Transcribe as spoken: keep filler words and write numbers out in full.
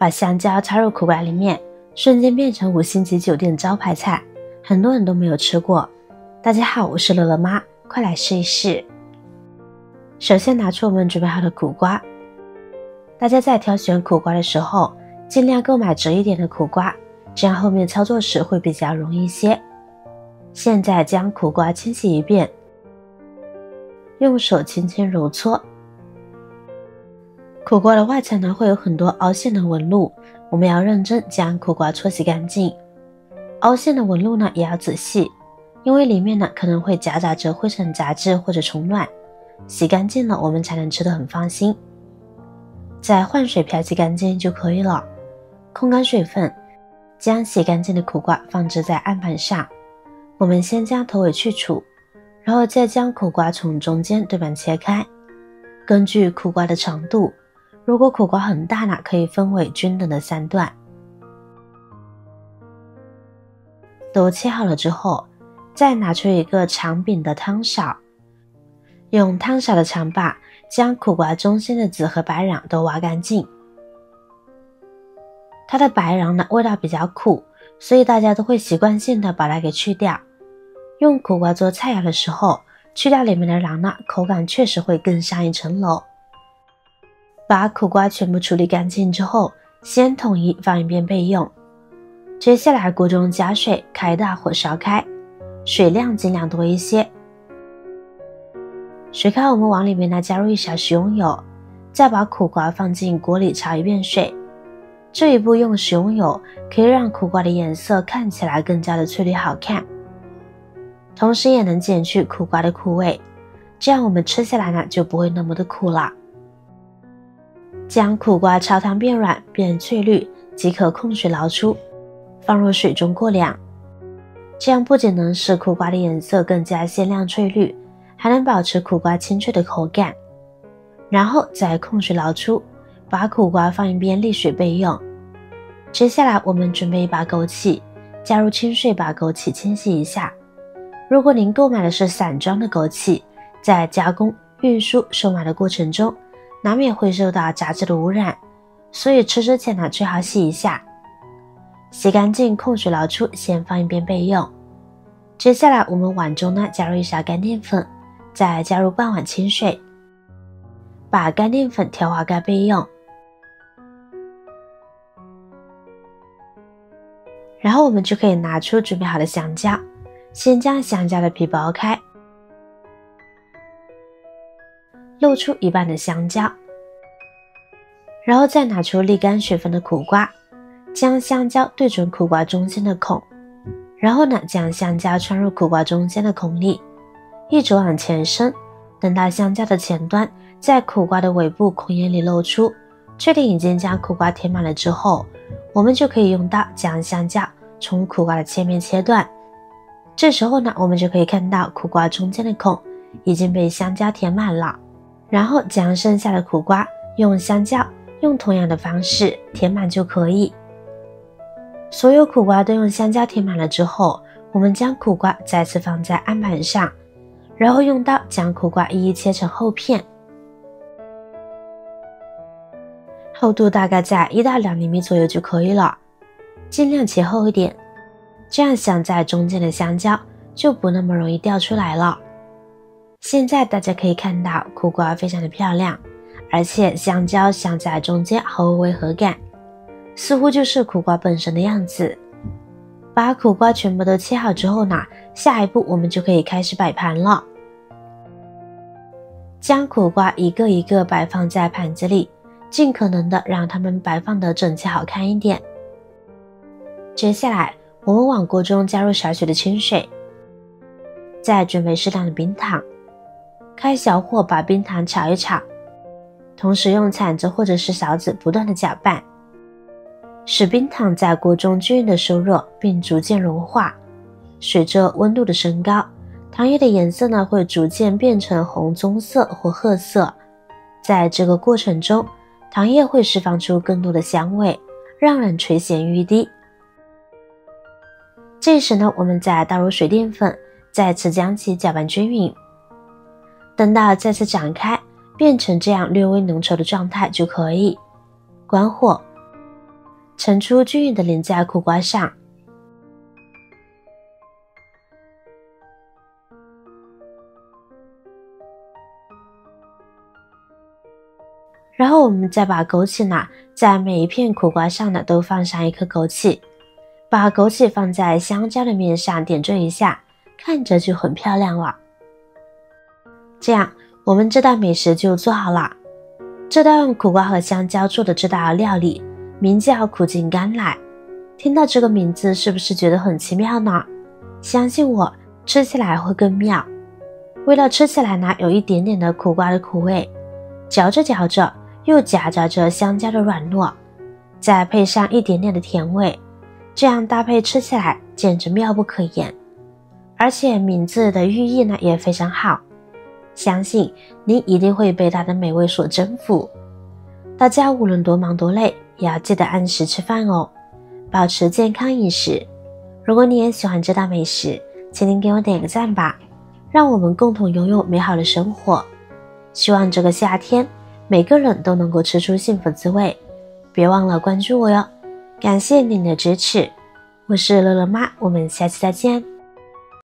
把香蕉插入苦瓜里面，瞬间变成五星级酒店招牌菜，很多人都没有吃过。大家好，我是乐乐妈，快来试一试。首先拿出我们准备好的苦瓜，大家在挑选苦瓜的时候，尽量购买直一点的苦瓜，这样后面操作时会比较容易一些。现在将苦瓜清洗一遍，用手轻轻揉搓。苦瓜的外层呢会有很多凹陷的纹路，我们要认真将苦瓜搓洗干净。凹陷的纹路呢也要仔细，因为里面呢可能会夹杂着灰尘杂质或者虫卵，洗干净了我们才能吃得很放心。再换水漂洗干净就可以了。控干水分，将洗干净的苦瓜放置在案板上，我们先将头尾去除，然后再将苦瓜从中间对半切开。根据苦瓜的长度，如果苦瓜很大呢，可以分为均等的三段。都切好了之后，再拿出一个长柄的汤勺，用汤勺的长把将苦瓜中心的籽和白瓤都挖干净。它的白瓤呢，味道比较苦，所以大家都会习惯性的把它给去掉。用苦瓜做菜肴的时候，去掉里面的瓤呢，口感确实会更上一层楼。把苦瓜全部处理干净之后，先统一放一边备用。接下来锅中加水，开大火烧开，水量尽量多一些。水开，我们往里面呢加入一勺食用油，再把苦瓜放进锅里焯一遍水。这一步用食用油可以让苦瓜的颜色看起来更加的翠绿好看，同时也能减去苦瓜的苦味，这样我们吃下来呢就不会那么的苦了。将苦瓜焯汤变软变翠绿即可控水捞出，放入水中过凉，这样不仅能使苦瓜的颜色更加鲜亮翠绿，还能保持苦瓜清脆的口感。然后再控水捞出，把苦瓜放一边沥水备用。接下来我们准备一把枸杞，加入清水把枸杞清洗一下。如果您购买的是散装的枸杞，在加工、运输、售卖的过程中，难免会受到杂质的污染，所以吃之前呢最好洗一下。洗干净，控水捞出，先放一边备用。接下来我们碗中呢加入一勺干淀粉，再加入半碗清水，把干淀粉调滑开备用。然后我们就可以拿出准备好的香蕉。先将香蕉的皮剥开，露出一半的香蕉，然后再拿出沥干水分的苦瓜，将香蕉对准苦瓜中间的孔，然后呢，将香蕉穿入苦瓜中间的孔里，一直往前伸，等到香蕉的前端在苦瓜的尾部孔眼里露出，确定已经将苦瓜填满了之后，我们就可以用刀将香蕉从苦瓜的切面切断。这时候呢，我们就可以看到苦瓜中间的孔已经被香蕉填满了，然后将剩下的苦瓜用香蕉用同样的方式填满就可以。所有苦瓜都用香蕉填满了之后，我们将苦瓜再次放在案板上，然后用刀将苦瓜一一切成厚片，厚度大概在一到两厘米左右就可以了，尽量切厚一点。这样镶在中间的香蕉就不那么容易掉出来了。现在大家可以看到苦瓜非常的漂亮，而且香蕉镶在中间毫无违和感，似乎就是苦瓜本身的样子。把苦瓜全部都切好之后呢，下一步我们就可以开始摆盘了。将苦瓜一个一个摆放在盘子里，尽可能的让它们摆放的整齐好看一点。接下来我们往锅中加入少许的清水，再准备适当的冰糖，开小火把冰糖炒一炒，同时用铲子或者是勺子不断的搅拌，使冰糖在锅中均匀的受热并逐渐融化。随着温度的升高，糖液的颜色呢会逐渐变成红棕色或褐色，在这个过程中，糖液会释放出更多的香味，让人垂涎欲滴。这时呢，我们再倒入水淀粉，再次将其搅拌均匀，等到再次展开变成这样略微浓稠的状态就可以。关火，衬出均匀的廉价裤褂上。然后我们再把枸杞呢，在每一片苦瓜上呢都放上一颗枸杞，把枸杞放在香蕉的面上点缀一下，看着就很漂亮了。这样，我们这道美食就做好了。这道用苦瓜和香蕉做的这道料理，名叫苦尽甘来。听到这个名字，是不是觉得很奇妙呢？相信我，吃起来会更妙。为了吃起来呢，有一点点的苦瓜的苦味，嚼着嚼着。 又夹杂着香蕉的软糯，再配上一点点的甜味，这样搭配吃起来简直妙不可言。而且名字的寓意呢也非常好，相信您一定会被它的美味所征服。大家无论多忙多累，也要记得按时吃饭哦，保持健康饮食。如果你也喜欢这道美食，请您给我点个赞吧，让我们共同拥有美好的生活。希望这个夏天， 每个人都能够吃出幸福滋味，别忘了关注我哟！感谢您的支持，我是乐乐妈，我们下期再见。